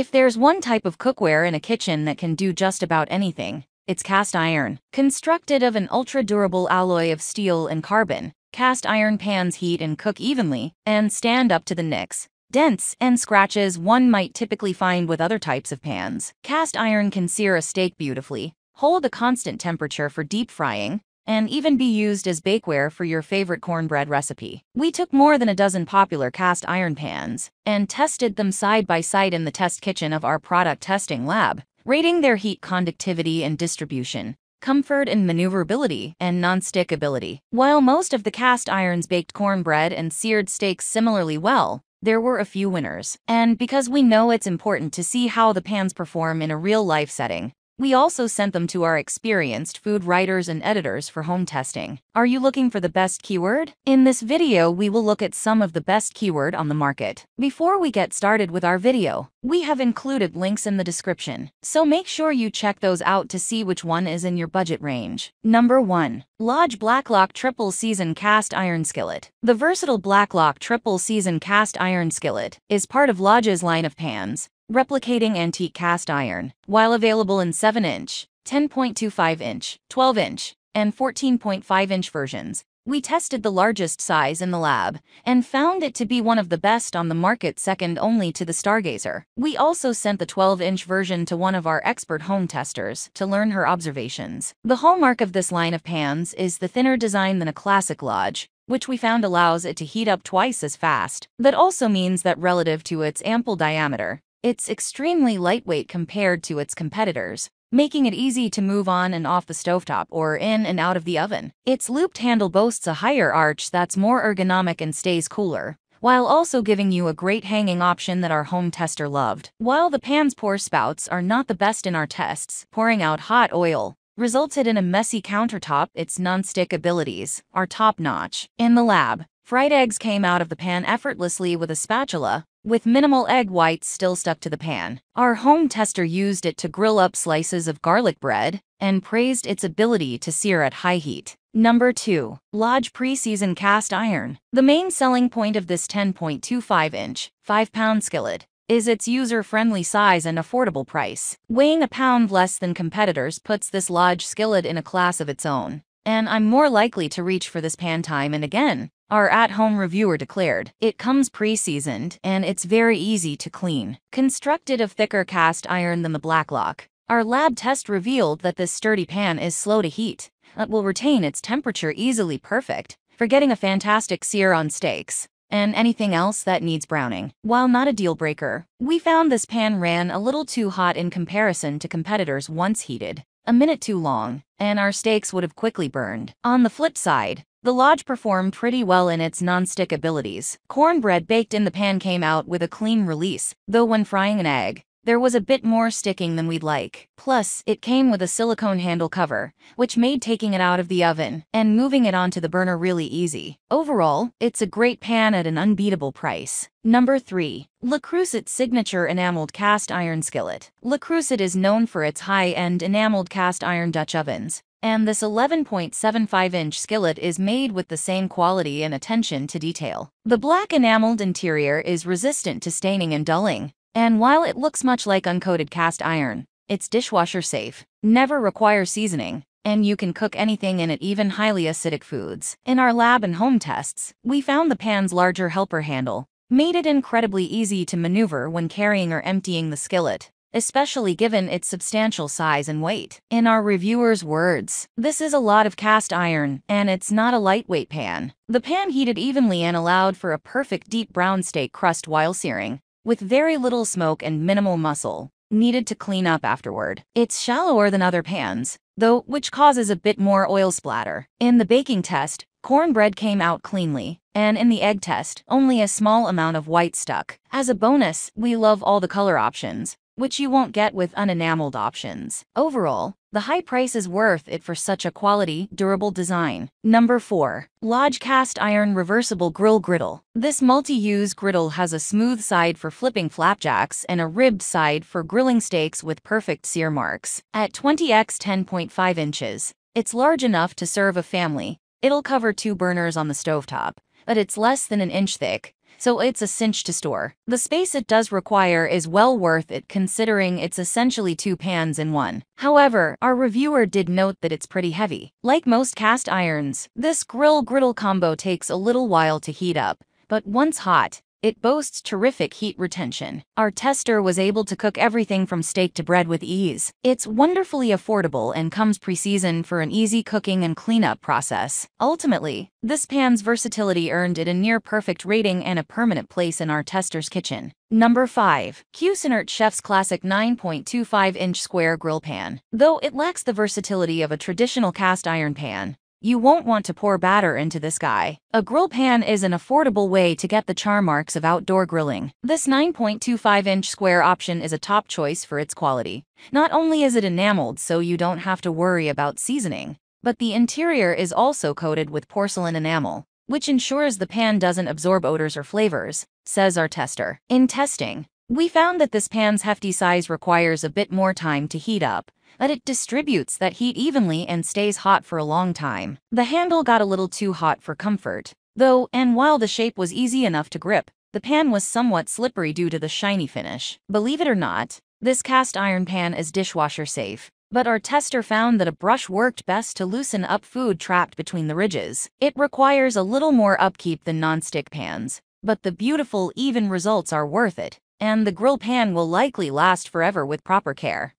If there's one type of cookware in a kitchen that can do just about anything, it's cast iron. Constructed of an ultra-durable alloy of steel and carbon, cast iron pans heat and cook evenly, and stand up to the nicks, dents, and scratches one might typically find with other types of pans. Cast iron can sear a steak beautifully, hold a constant temperature for deep frying, and even be used as bakeware for your favorite cornbread recipe. We took more than a dozen popular cast iron pans and tested them side by side in the test kitchen of our product testing lab, rating their heat conductivity and distribution, comfort and maneuverability, and non-stickability. While most of the cast irons baked cornbread and seared steaks similarly well, there were a few winners. And because we know it's important to see how the pans perform in a real-life setting, we also sent them to our experienced food writers and editors for home testing. Are you looking for the best keyword? In this video, we will look at some of the best keyword on the market. Before we get started with our video, we have included links in the description, so make sure you check those out to see which one is in your budget range. Number 1. Lodge Blacklock Triple Season Cast Iron Skillet. The versatile Blacklock Triple Season Cast Iron Skillet is part of Lodge's line of pans, replicating antique cast iron. While available in 7-inch, 10.25-inch, 12-inch, and 14.5-inch versions, we tested the largest size in the lab and found it to be one of the best on the market, second only to the Stargazer. We also sent the 12-inch version to one of our expert home testers to learn her observations. The hallmark of this line of pans is the thinner design than a classic Lodge, which we found allows it to heat up twice as fast. That also means that relative to its ample diameter, it's extremely lightweight compared to its competitors, making it easy to move on and off the stovetop or in and out of the oven. Its looped handle boasts a higher arch that's more ergonomic and stays cooler, while also giving you a great hanging option that our home tester loved. While the pan's pour spouts are not the best in our tests, pouring out hot oil resulted in a messy countertop, its non-stick abilities are top-notch. In the lab, fried eggs came out of the pan effortlessly with a spatula, with minimal egg whites still stuck to the pan. Our home tester used it to grill up slices of garlic bread and praised its ability to sear at high heat. Number 2. Lodge Pre-Season Cast Iron. The main selling point of this 10.25-inch, 5-pound skillet is its user-friendly size and affordable price. Weighing a pound less than competitors puts this Lodge skillet in a class of its own, and I'm more likely to reach for this pan time and again, our at-home reviewer declared. It comes pre-seasoned, and it's very easy to clean. Constructed of thicker cast iron than the Blacklock, our lab test revealed that this sturdy pan is slow to heat, but will retain its temperature easily perfect for getting a fantastic sear on steaks and anything else that needs browning. While not a deal-breaker, we found this pan ran a little too hot in comparison to competitors once heated, a minute too long, and our steaks would have quickly burned. On the flip side, the Lodge performed pretty well in its non-stick abilities. Cornbread baked in the pan came out with a clean release, though when frying an egg, there was a bit more sticking than we'd like. Plus, it came with a silicone handle cover, which made taking it out of the oven and moving it onto the burner really easy. Overall, it's a great pan at an unbeatable price. Number 3. Crucet Signature Enameled Cast Iron Skillet. Crucet is known for its high-end enameled cast iron Dutch ovens, and this 11.75-inch skillet is made with the same quality and attention to detail. The black enameled interior is resistant to staining and dulling, and while it looks much like uncoated cast iron, it's dishwasher safe, never requires seasoning, and you can cook anything in it, even highly acidic foods. In our lab and home tests, we found the pan's larger helper handle made it incredibly easy to maneuver when carrying or emptying the skillet, especially given its substantial size and weight. In our reviewer's words, "This is a lot of cast iron, and it's not a lightweight pan." The pan heated evenly and allowed for a perfect deep brown steak crust while searing, with very little smoke and minimal muscle needed to clean up afterward. It's shallower than other pans, though, which causes a bit more oil splatter. In the baking test, cornbread came out cleanly, and in the egg test, only a small amount of white stuck. As a bonus, we love all the color options, which you won't get with unenameled options. Overall, the high price is worth it for such a quality, durable design. Number 4. Lodge Cast Iron Reversible Grill Griddle. This multi-use griddle has a smooth side for flipping flapjacks and a ribbed side for grilling steaks with perfect sear marks. At 20x 10.5 inches, it's large enough to serve a family. It'll cover two burners on the stovetop, but it's less than an inch thick, so it's a cinch to store. The space it does require is well worth it considering it's essentially two pans in one. However, our reviewer did note that it's pretty heavy. Like most cast irons, this grill-griddle combo takes a little while to heat up, but once hot, it boasts terrific heat retention. Our tester was able to cook everything from steak to bread with ease. It's wonderfully affordable and comes pre-seasoned for an easy cooking and cleanup process. Ultimately, this pan's versatility earned it a near-perfect rating and a permanent place in our tester's kitchen. Number 5. Cuisinart Chef's Classic 9.25-inch Square Grill Pan. Though it lacks the versatility of a traditional cast iron pan, you won't want to pour batter into this guy. A grill pan is an affordable way to get the char marks of outdoor grilling. This 9.25-inch square option is a top choice for its quality. Not only is it enameled so you don't have to worry about seasoning, but the interior is also coated with porcelain enamel, which ensures the pan doesn't absorb odors or flavors, says our tester. In testing, we found that this pan's hefty size requires a bit more time to heat up, but it distributes that heat evenly and stays hot for a long time. The handle got a little too hot for comfort, though, and while the shape was easy enough to grip, the pan was somewhat slippery due to the shiny finish. Believe it or not, this cast iron pan is dishwasher safe, but our tester found that a brush worked best to loosen up food trapped between the ridges. It requires a little more upkeep than non-stick pans, but the beautiful, even results are worth it, and the grill pan will likely last forever with proper care.